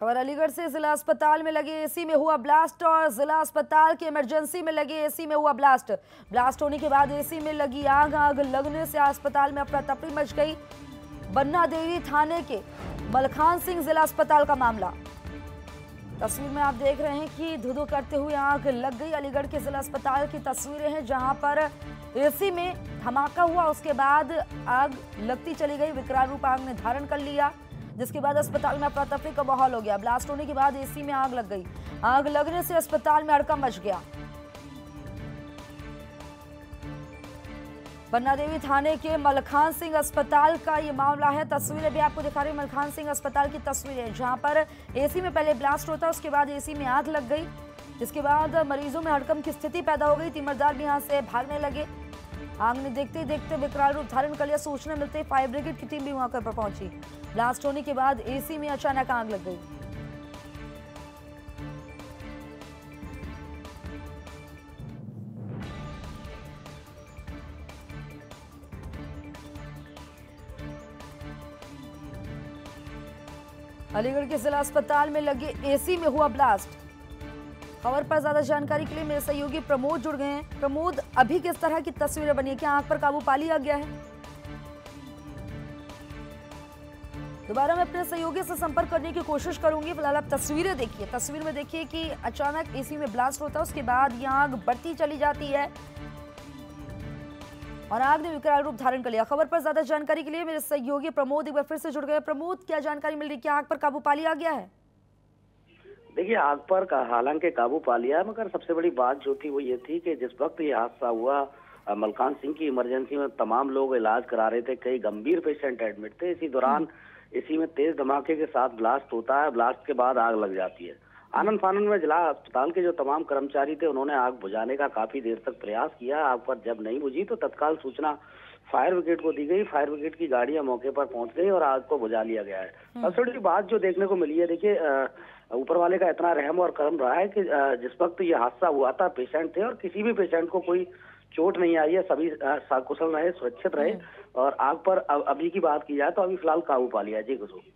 खबर अलीगढ़ से। जिला अस्पताल में लगे एसी में हुआ ब्लास्ट और जिला अस्पताल के इमरजेंसी में लगे एसी में हुआ ब्लास्ट होने के बाद एसी में लगी आग लगने से अस्पताल में अफरा तफरी मच गई। बन्ना देवी थाने के मलखान सिंह जिला अस्पताल का मामला। तस्वीर में आप देख रहे हैं कि धुधु करते हुए आग लग गई। अलीगढ़ के जिला अस्पताल की तस्वीरें हैं जहां पर एसी में धमाका हुआ, उसके बाद आग लगती चली गई, विकराल रूप आग ने धारण कर लिया, जिसके बाद अस्पताल में अफरा-तफरी का माहौल हो गया। ब्लास्ट होने के बाद एसी में आग लग गई, आग लगने से अस्पताल में हड़कंप मच गया। बन्ना देवी थाने के मलखान सिंह अस्पताल का ये मामला है। तस्वीरें भी आपको दिखा रही है, मलखान सिंह अस्पताल की तस्वीरें जहां पर एसी में पहले ब्लास्ट होता, उसके बाद एसी में आग लग गई, जिसके बाद मरीजों में हड़कंप की स्थिति पैदा हो गई। तीमरदार भी यहां से भागने लगे, आग ने देखते देखते विकराल रूप धारण कर लिया। सूचना मिलते ही फायर ब्रिगेड की टीम भी वहां पर पहुंची। ब्लास्ट होने के बाद एसी में अचानक आग लग गई। अलीगढ़ के जिला अस्पताल में लगे एसी में हुआ ब्लास्ट। खबर पर ज्यादा जानकारी के लिए मेरे सहयोगी प्रमोद जुड़ गए हैं। प्रमोद, अभी किस तरह की तस्वीरें बनी है, क्या आग पर काबू पा लिया गया है? दोबारा मैं अपने सहयोगी से संपर्क करने की कोशिश करूंगी। फिलहाल आप तस्वीरें देखिए, तस्वीर में देखिए कि अचानक एसी में ब्लास्ट होता है, उसके बाद ये आग बढ़ती चली जाती है और आग ने विकराल रूप धारण कर लिया। खबर पर ज्यादा जानकारी के लिए मेरे सहयोगी प्रमोद एक बार फिर से जुड़ गए। प्रमोद, क्या जानकारी मिल रही है, क्या आग पर काबू पा लिया गया है? देखिए, आग पर हालांकि काबू पा लिया, मगर सबसे बड़ी बात जो थी वो ये थी कि जिस वक्त ये हादसा हुआ, मलखान सिंह की इमरजेंसी में तमाम लोग इलाज करा रहे थे, कई गंभीर पेशेंट एडमिट थे। इसी दौरान इसी में तेज धमाके के साथ ब्लास्ट होता है, ब्लास्ट के बाद आग लग जाती है। आनंद फानंद में जिला अस्पताल के जो तमाम कर्मचारी थे, उन्होंने आग बुझाने का काफी देर तक प्रयास किया। आग पर जब नहीं बुझी तो तत्काल सूचना फायर ब्रिगेड को दी गई। फायर ब्रिगेड की गाड़ियां मौके पर पहुंच गई और आग को बुझा लिया गया है। सबसे बड़ी बात जो देखने को मिली है, देखिए ऊपर वाले का इतना रहम और कर्म रहा है कि जिस वक्त ये हादसा हुआ था पेशेंट थे और किसी भी पेशेंट को कोई चोट नहीं आई है, सभी कुशल रहे, सुरक्षित रहे। और आग पर अभी की बात की जाए तो अभी फिलहाल काबू पा लिया। जी कुशल।